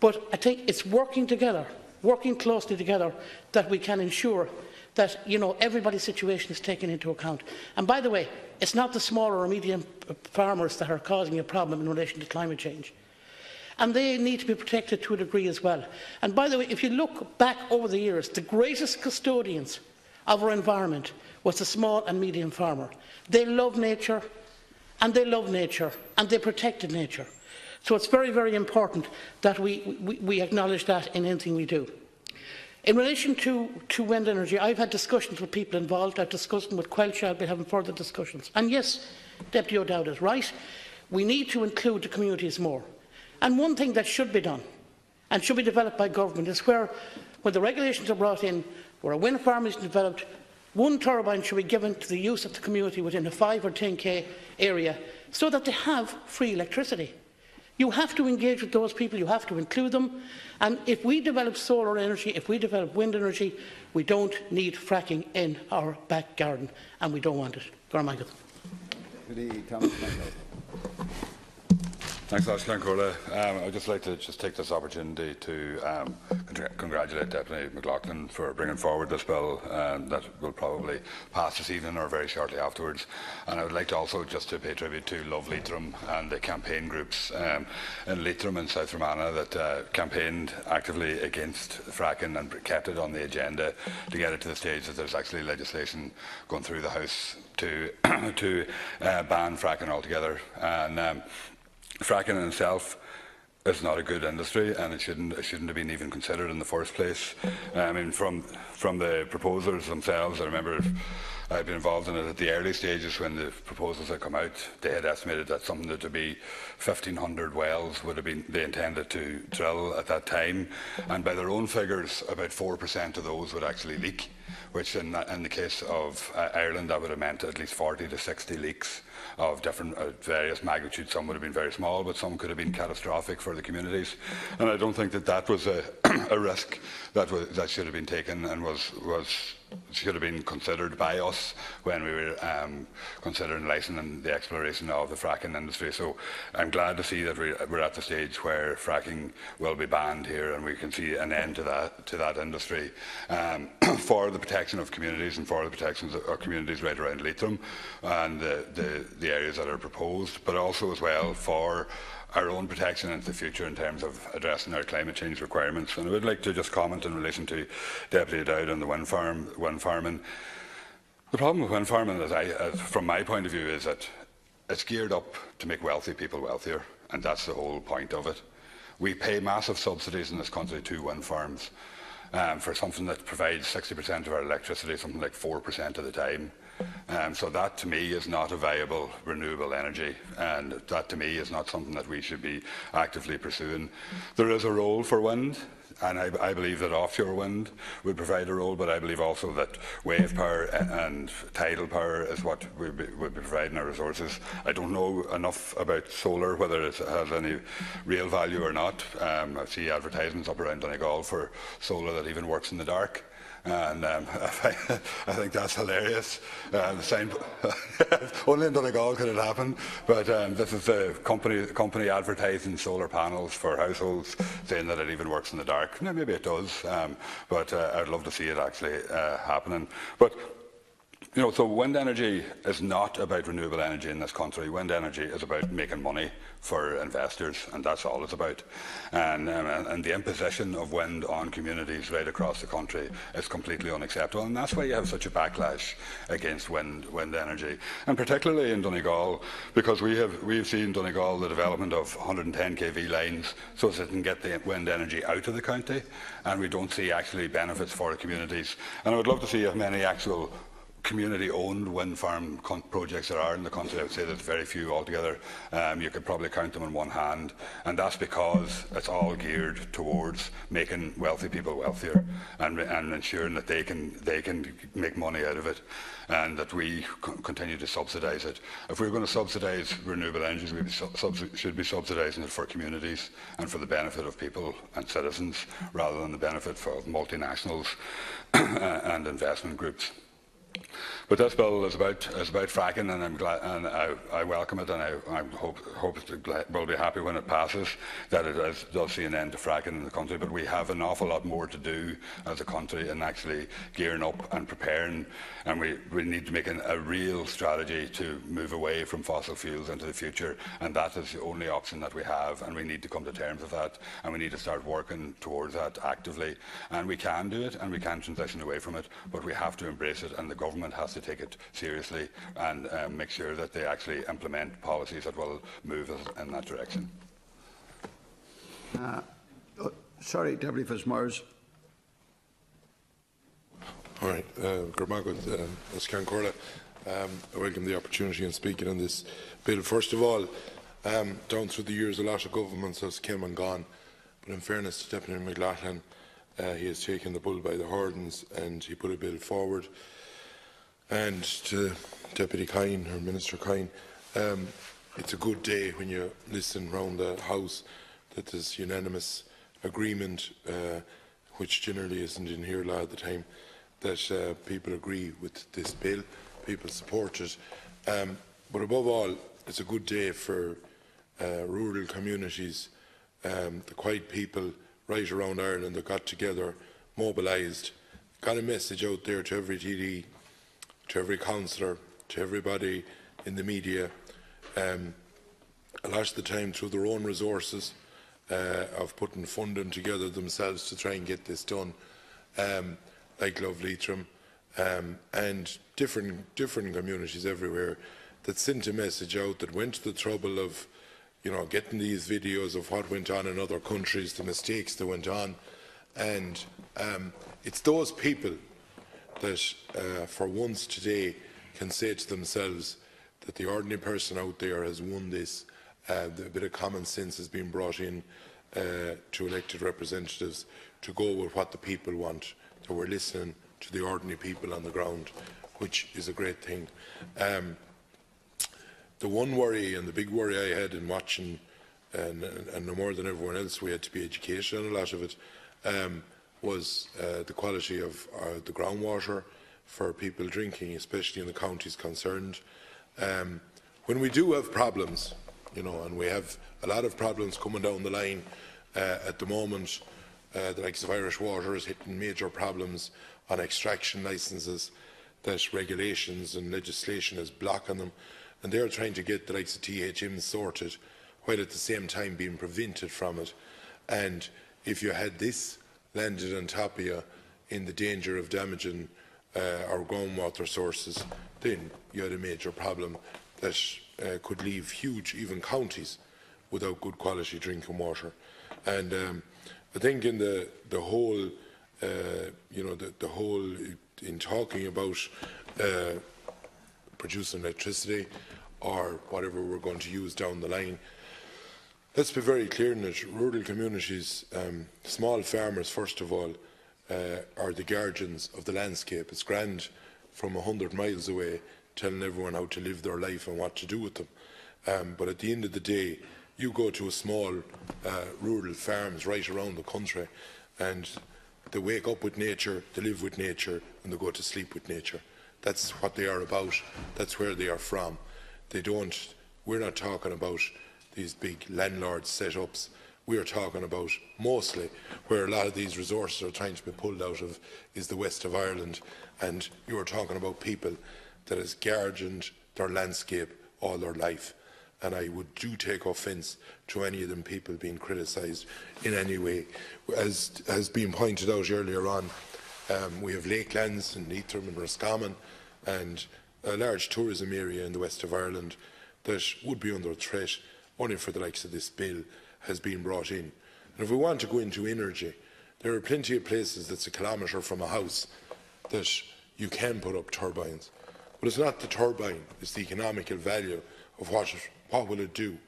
But I think it's working together, working closely together, that we can ensure that, you know, everybody's situation is taken into account. And by the way, it's not the smaller or medium farmers that are causing a problem in relation to climate change. And they need to be protected to a degree as well. And by the way, if you look back over the years, the greatest custodians of our environment was the small and medium farmer. They love nature, and they love nature, and they protected nature. So it's very, very important that we acknowledge that in anything we do. In relation to wind energy, I've had discussions with people involved. I've discussed with Quelch. I'll be having further discussions. And yes, Deputy O'Dowd is right. We need to include the communities more. And one thing that should be done, and should be developed by government, is where, when the regulations are brought in, where a wind farm is developed, one turbine should be given to the use of the community within a 5 or 10k area, so that they have free electricity. You have to engage with those people, you have to include them, and if we develop solar energy, if we develop wind energy, we don't need fracking in our back garden, and we don't want it. Garmichael. Thanks, Leas-Cheann Comhairle. I'd just like to take this opportunity to congratulate Deputy McLoughlin for bringing forward this bill that will probably pass this evening or very shortly afterwards. And I would like to also just to pay tribute to Love Leitrim and the campaign groups in Leitrim and South Fermanagh that campaigned actively against fracking and kept it on the agenda to get it to the stage that there's actually legislation going through the House to ban fracking altogether. And fracking in itself is not a good industry, and it shouldn't have been even considered in the first place. I mean, from the proposers themselves, I remember I've been involved in it at the early stages when the proposals had come out. They had estimated that something that would be 1,500 wells would have been they intended to drill at that time, and by their own figures, about 4% of those would actually leak, which in the case of Ireland, that would have meant at least 40 to 60 leaks of different various magnitudes. Some would have been very small, but some could have been catastrophic for the communities. And I don't think that that was a risk that should have been taken and should have been considered by us when we were considering licensing the exploration of the fracking industry. So I'm glad to see that we're at the stage where fracking will be banned here, and we can see an end to that industry for the protection of communities and for the protection of communities right around Leitrim and the areas that are proposed, but also as well for our own protection into the future in terms of addressing our climate change requirements. And I would like to just comment in relation to Deputy Dowd on the wind farming. The problem with wind farming, from my point of view, is that it's geared up to make wealthy people wealthier, and that's the whole point of it. We pay massive subsidies in this country to wind farms for something that provides 60% of our electricity, something like 4% of the time. So that, to me, is not a viable renewable energy, and that, to me, is not something that we should be actively pursuing. There is a role for wind, and I believe that offshore wind would provide a role, but I believe also that wave power and tidal power is what we would be providing our resources. I don't know enough about solar, whether it has any real value or not. I see advertisements up around Donegal for solar that even works in the dark. And I think that's hilarious. The same only in Donegal could it happen, but this is a company advertising solar panels for households, saying that it even works in the dark. No, maybe it does, but I'd love to see it actually happening. But you know, so wind energy is not about renewable energy in this country. Wind energy is about making money for investors, and that's all it's about. And the imposition of wind on communities right across the country is completely unacceptable, and that's why you have such a backlash against wind energy, and particularly in Donegal, because we've seen Donegal the development of 110 kV lines so that it can get the wind energy out of the county, and we don't see actually benefits for the communities. And I would love to see if many actual community-owned wind farm projects there are in the country. I would say there's very few altogether. You could probably count them on one hand, and that's because it's all geared towards making wealthy people wealthier and ensuring that they can make money out of it, and that we continue to subsidise it. If we're going to subsidise renewable energies, we should be subsidising it for communities and for the benefit of people and citizens, rather than the benefit for multinationals and investment groups. But this bill is about fracking, and I'm glad, and I welcome it, and I hope it will be happy when it passes that it does see an end to fracking in the country. But we have an awful lot more to do as a country in actually gearing up and preparing, and we need to make a real strategy to move away from fossil fuels into the future, and that is the only option that we have, and we need to come to terms with that, and we need to start working towards that actively. And we can do it, and we can transition away from it, but we have to embrace it, and the government has to take it seriously and make sure that they actually implement policies that will move us in that direction. Sorry, Deputy Fitzmaurice. All right, Leas-Cheann Comhairle. I welcome the opportunity in speaking on this bill. First of all, down through the years, a lot of governments has come and gone, but in fairness to Deputy McLoughlin, he has taken the bull by the horns and he put a bill forward. And to Deputy Kine, or Minister Kine, it's a good day when you listen round the House that there's unanimous agreement, which generally isn't in here a lot of the time, that people agree with this bill, people support it. But above all, it's a good day for rural communities, the Quiet people right around Ireland that got together, mobilised, got a message out there to every TD, to every councillor, to everybody in the media, a lot of the time through their own resources of putting funding together themselves to try and get this done, like Love Leitrim, and different communities everywhere that sent a message out, that went to the trouble of, you know, getting these videos of what went on in other countries, the mistakes that went on, and it's those people that, for once today, can say to themselves that the ordinary person out there has won this. A bit of common sense has been brought in to elected representatives to go with what the people want. So we're listening to the ordinary people on the ground, which is a great thing. The one worry, and the big worry I had in watching, and no more than everyone else, we had to be educated on a lot of it, was the quality of the groundwater for people drinking, especially in the counties concerned. When we do have problems, you know, and we have a lot of problems coming down the line at the moment, the likes of Irish Water is hitting major problems on extraction licences that regulations and legislation is blocking them, and they're trying to get the likes of THM sorted while at the same time being prevented from it. And if you had this landed on top of you in the danger of damaging our groundwater sources, then you had a major problem that could leave huge, even counties, without good quality drinking water. And I think in the whole, you know, the whole, in talking about producing electricity or whatever we're going to use down the line, let's be very clear in it. Rural communities, small farmers, first of all, are the guardians of the landscape. It's grand from 100 miles away telling everyone how to live their life and what to do with them. But at the end of the day, you go to a small rural farms right around the country, and they wake up with nature, they live with nature, and they go to sleep with nature. That's what they are about. That's where they are from. They don't, we're not talking about these big landlord setups. We are talking about mostly where a lot of these resources are trying to be pulled out of is the west of Ireland, and you are talking about people that has guardianed their landscape all their life. And I would do take offence to any of them people being criticised in any way. As has been pointed out earlier on, we have lakelands in Leitrim and Roscommon, and a large tourism area in the west of Ireland that would be under threat only for the likes of this bill has been brought in. And if we want to go into energy, there are plenty of places that's a kilometre from a house that you can put up turbines. But it's not the turbine, it's the economical value of what will it do.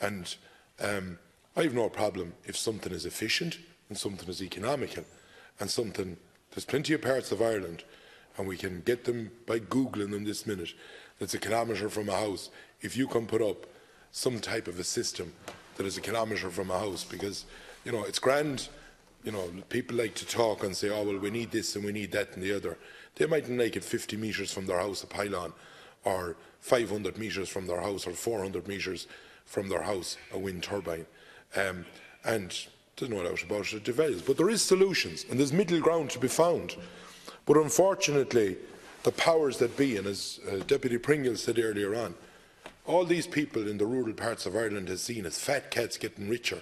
And I have no problem if something is efficient and something is economical and something, there's plenty of parts of Ireland, and we can get them by Googling them this minute, that's a kilometre from a house. If you can put up some type of a system that is a kilometre from a house, because, you know, it's grand, you know, people like to talk and say, oh, well, we need this and we need that and the other. They mightn't like it 50 metres from their house, a pylon, or 500 metres from their house, or 400 metres from their house, a wind turbine. And there's no doubt about it, it develops. But there is solutions, and there's middle ground to be found. But unfortunately, the powers that be, and as Deputy Pringle said earlier on, all these people in the rural parts of Ireland have seen as fat cats getting richer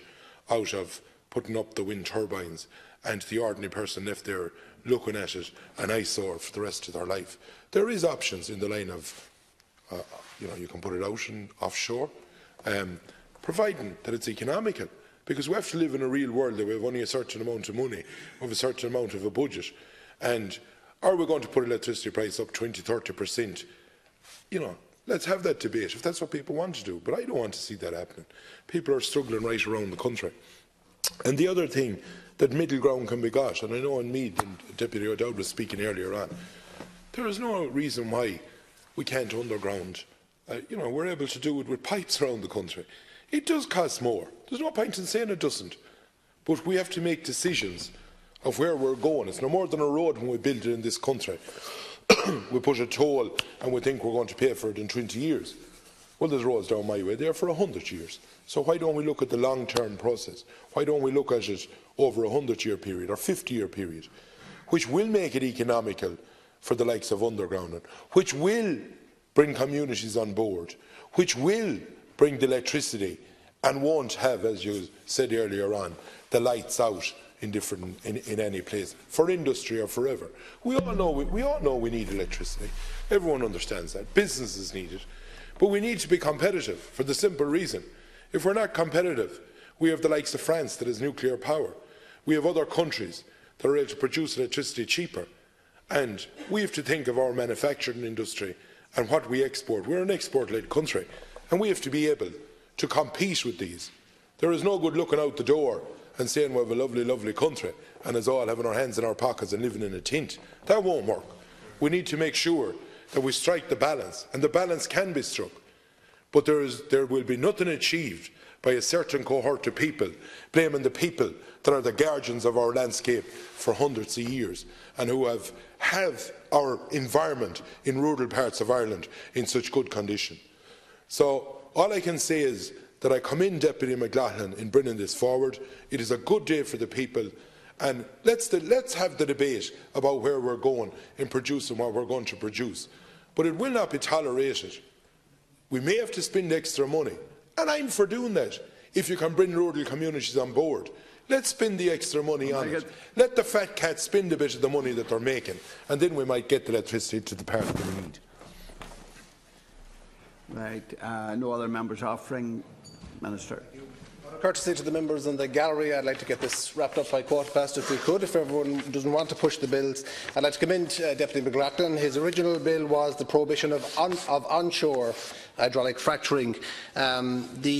out of putting up the wind turbines, and the ordinary person left there looking at it an eyesore for the rest of their life. There is options in the line of, you know, you can put it out and offshore, providing that it's economical, because we have to live in a real world that we have only a certain amount of money, we have a certain amount of a budget, and are we going to put electricity price up 20–30%? You know, let's have that debate if that's what people want to do, but I don't want to see that happening. People are struggling right around the country. And the other thing, that middle ground can be got, and I know in Meath, and Deputy O'Dowd was speaking earlier on, there is no reason why we can't underground. You know, we're able to do it with pipes around the country. It does cost more. There's no point in saying it doesn't. But we have to make decisions of where we're going. It's no more than a road when we build it in this country. We put a toll and we think we're going to pay for it in 20 years. Well, there's roads down my way there for 100 years. So why don't we look at the long-term process? Why don't we look at it over a 100-year period or 50-year period, which will make it economical for the likes of undergrounding, which will bring communities on board, which will bring the electricity and won't have, as you said earlier on, the lights out in different in any place for industry or forever. We all know we need electricity. Everyone understands that. Businesses need it. But we need to be competitive for the simple reason. If we're not competitive, we have the likes of France that has nuclear power. We have other countries that are able to produce electricity cheaper. And we have to think of our manufacturing industry and what we export. We're an export-led country, and we have to be able to compete with these. There is no good looking out the door and saying we have a lovely, lovely country and it's all having our hands in our pockets and living in a tent. That won't work. We need to make sure that we strike the balance, and the balance can be struck, but there will be nothing achieved by a certain cohort of people blaming the people that are the guardians of our landscape for hundreds of years and who have our environment in rural parts of Ireland in such good condition. So all I can say is that I commend Deputy McLoughlin in bringing this forward. It is a good day for the people. And let's have the debate about where we're going in producing what we're going to produce. But it will not be tolerated. We may have to spend extra money, and I'm for doing that. If you can bring rural communities on board, let's spend the extra money on it. Let the fat cats spend a bit of the money that they're making, and then we might get the electricity to the part that we need. Right. No other members offering. Minister. Courtesy to the members in the gallery, I'd like to get this wrapped up by 15:15 if we could, if everyone doesn't want to push the bills. I'd like to commend Deputy McLoughlin. His original bill was the prohibition of onshore hydraulic fracturing. The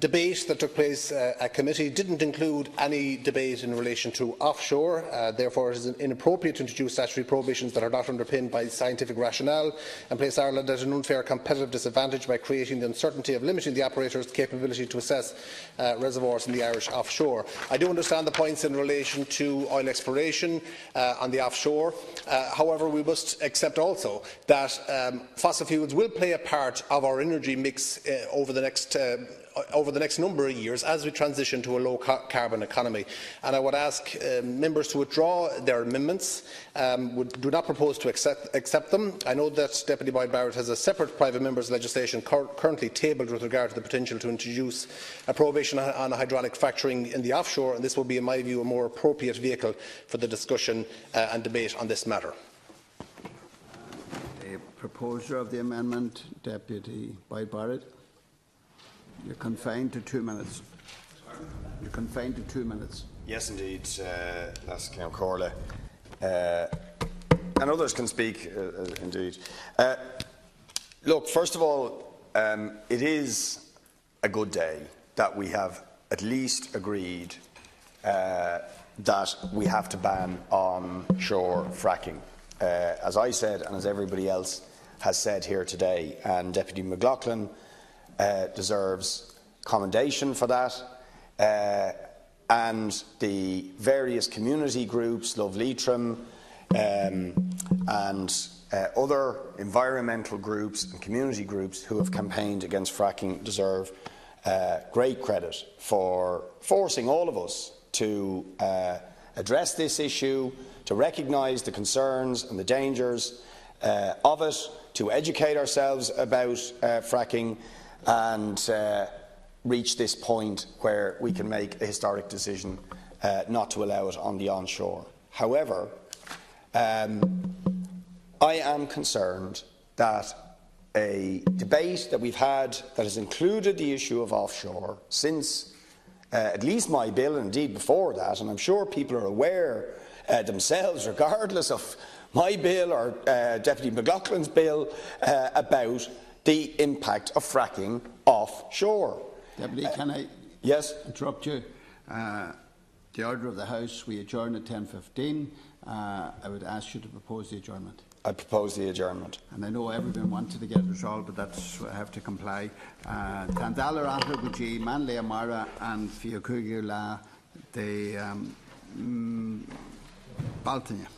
debate that took place at committee didn't include any debate in relation to offshore. Therefore, it is inappropriate to introduce statutory prohibitions that are not underpinned by scientific rationale and place Ireland at an unfair competitive disadvantage by creating the uncertainty of limiting the operator's capability to assess reservoirs in the Irish offshore. I do understand the points in relation to oil exploration on the offshore. However, we must accept also that fossil fuels will play a part of our energy mix over the next number of years as we transition to a low-carbon economy. And I would ask members to withdraw their amendments. Do not propose to accept them. I know that Deputy Boyd Barrett has a separate private member's legislation currently tabled with regard to the potential to introduce a prohibition on hydraulic fracturing in the offshore, and this will be, in my view, a more appropriate vehicle for the discussion and debate on this matter. The proposer of the amendment, Deputy Boyd Barrett. You're confined to 2 minutes. You're confined to 2 minutes. Yes, indeed, Leas-Cheann Comhairle. And others can speak, indeed. Look, first of all, it is a good day that we have at least agreed that we have to ban onshore fracking. As I said, and as everybody else has said here today, and Deputy McLoughlin deserves commendation for that, and the various community groups, Love Leitrim, and other environmental groups and community groups who have campaigned against fracking deserve great credit for forcing all of us to address this issue, to recognise the concerns and the dangers of it, to educate ourselves about fracking, and reach this point where we can make a historic decision not to allow it on the onshore. However, I am concerned that a debate that we've had that has included the issue of offshore since at least my bill, and indeed before that, and I'm sure people are aware themselves, regardless of my bill or Deputy McLaughlin's bill, about the impact of fracking offshore. Deputy, can I interrupt you? The order of the House, we adjourn at 10:15. I would ask you to propose the adjournment. I propose the adjournment. And I know everyone wanted to get it resolved, but that's I have to comply. Tandala Anthropology, Manley Amara and Fiocugula de Baltania.